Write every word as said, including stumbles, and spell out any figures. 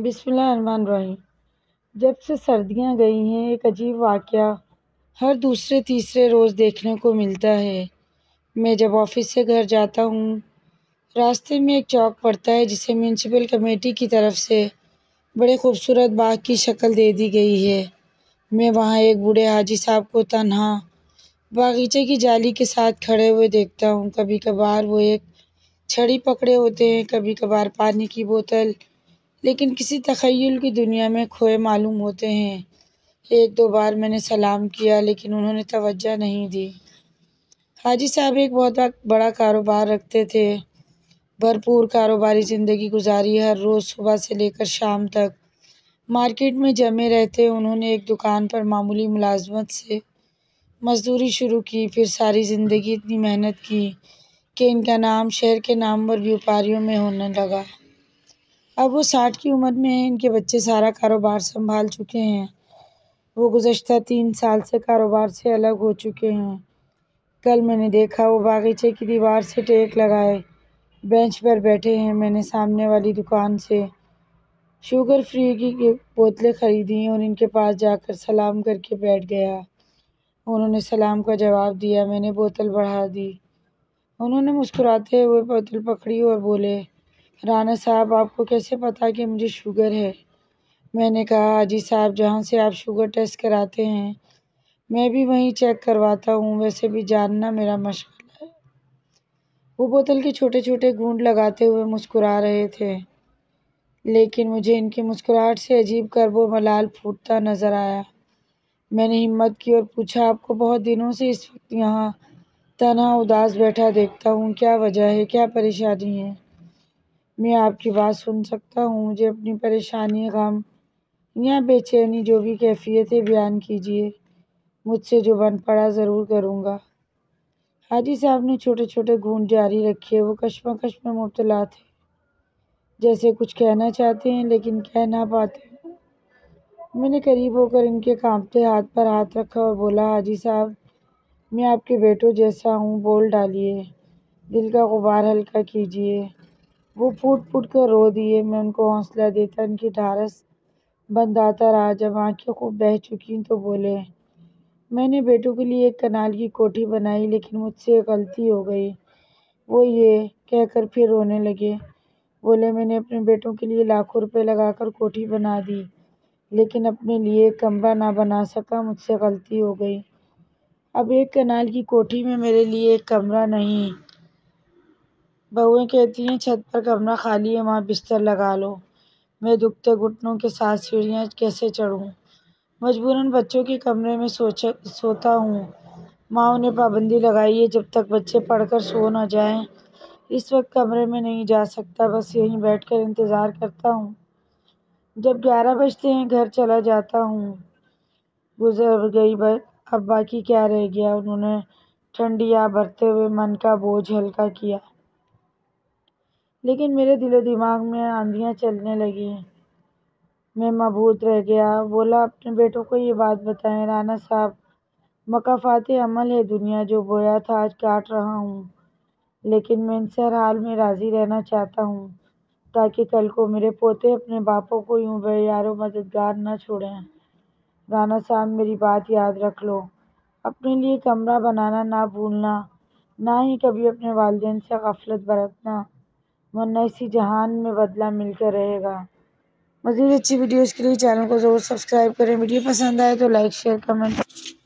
बिस्मिल्लाहिर्रहमानिर्रहीम। जब से सर्दियां गई हैं एक अजीब वाक़या हर दूसरे तीसरे रोज़ देखने को मिलता है। मैं जब ऑफ़िस से घर जाता हूँ रास्ते में एक चौक पड़ता है जिसे म्यूनसिपल कमेटी की तरफ से बड़े ख़ूबसूरत बाग की शक्ल दे दी गई है। मैं वहाँ एक बूढ़े हाजी साहब को तन्हा बागीचे की जाली के साथ खड़े हुए देखता हूँ। कभी कभार वो एक छड़ी पकड़े होते हैं, कभी कभार पानी की बोतल, लेकिन किसी तख़य्युल की दुनिया में खोए मालूम होते हैं। एक दो बार मैंने सलाम किया लेकिन उन्होंने तवज्जो नहीं दी। हाजी साहब एक बहुत बड़ा कारोबार रखते थे, भरपूर कारोबारी ज़िंदगी गुजारी। हर रोज़ सुबह से लेकर शाम तक मार्केट में जमे रहते। उन्होंने एक दुकान पर मामूली मुलाजमत से मजदूरी शुरू की, फिर सारी ज़िंदगी इतनी मेहनत की कि इनका नाम शहर के नामवर व्यापारियों में होने लगा। अब वो साठ की उम्र में हैं, इनके बच्चे सारा कारोबार संभाल चुके हैं। वो गुज़श्ता तीन साल से कारोबार से अलग हो चुके हैं। कल मैंने देखा वो बागीचे की दीवार से टेक लगाए बेंच पर बैठे हैं। मैंने सामने वाली दुकान से शुगर फ्री की बोतलें ख़रीदी और इनके पास जाकर सलाम करके बैठ गया। उन्होंने सलाम का जवाब दिया, मैंने बोतल बढ़ा दी। उन्होंने मुस्कुराते हुए बोतल पकड़ी और बोले, राना साहब आपको कैसे पता कि मुझे शुगर है? मैंने कहा, हाजी साहब जहाँ से आप शुगर टेस्ट कराते हैं मैं भी वहीं चेक करवाता हूँ, वैसे भी जानना मेरा मशगला है। वो बोतल के छोटे छोटे गूंद लगाते हुए मुस्कुरा रहे थे, लेकिन मुझे इनकी मुस्कुराहट से अजीब कर्बो मलाल फूटता नज़र आया। मैंने हिम्मत की और पूछा, आपको बहुत दिनों से इस वक्त यहाँ तना उदास बैठा देखता हूँ, क्या वजह है, क्या परेशानी है? मैं आपकी बात सुन सकता हूँ, मुझे अपनी परेशानी, गम या बेचैनी जो भी कैफियत है बयान कीजिए, मुझसे जो बन पड़ा ज़रूर करूँगा। हाजी साहब ने छोटे छोटे घूंट जारी रखे। वो कशमकश में मुब्तला थे, जैसे कुछ कहना चाहते हैं लेकिन कह ना पाते। मैंने करीब होकर इनके कांपते हाथ पर हाथ रखा और बोला, हाजी साहब मैं आपके बेटों जैसा हूँ, बोल डालिए, दिल का गुबार हल्का कीजिए। वो फूट फूट कर रो दिए। मैं उनको हौसला देता इनकी ढारस बंधाता रहा। जब आँखें खूब बह चुकीं तो बोले, मैंने बेटों के लिए एक कनाल की कोठी बनाई लेकिन मुझसे गलती हो गई। वो ये कहकर फिर रोने लगे। बोले, मैंने अपने बेटों के लिए लाखों रुपए लगाकर कोठी बना दी लेकिन अपने लिए कमरा ना बना सका, मुझसे गलती हो गई। अब एक कनाल की कोठी में मेरे लिए एक कमरा नहीं। बहुएं कहती हैं छत पर कमरा खाली है, वहाँ बिस्तर लगा लो। मैं दुखते घुटनों के साथ सीढ़ियाँ कैसे चढ़ूँ? मजबूरन बच्चों के कमरे में सोच सोता हूँ। माँ ने पाबंदी लगाई है जब तक बच्चे पढ़कर सो ना जाएं। इस वक्त कमरे में नहीं जा सकता, बस यहीं बैठकर इंतज़ार करता हूँ। जब ग्यारह बजते हैं घर चला जाता हूँ। गुजर गई ब अब बाकी क्या रह गया? उन्होंने ठंडी आ भरते हुए मन का बोझ हल्का किया, लेकिन मेरे दिलो दिमाग में आंधियाँ चलने लगी। मैं मबूत रह गया। बोला, अपने बेटों को ये बात बताएं राना साहब, मकाफात अमल है दुनिया, जो बोया था आज काट रहा हूँ, लेकिन मैं इनसे हर हाल में राज़ी रहना चाहता हूँ ताकि कल को मेरे पोते अपने बापों को यूँ बेयारो मददगार ना छोड़ें। राना साहब मेरी बात याद रख लो, अपने लिए कमरा बनाना ना भूलना, ना ही कभी अपने वालिदैन से गफलत बरतना, वरना इसी जहान में बदला मिलकर रहेगा। मज़ीद अच्छी वीडियोज़ के लिए चैनल को ज़रूर सब्सक्राइब करें। वीडियो पसंद आए तो लाइक शेयर कमेंट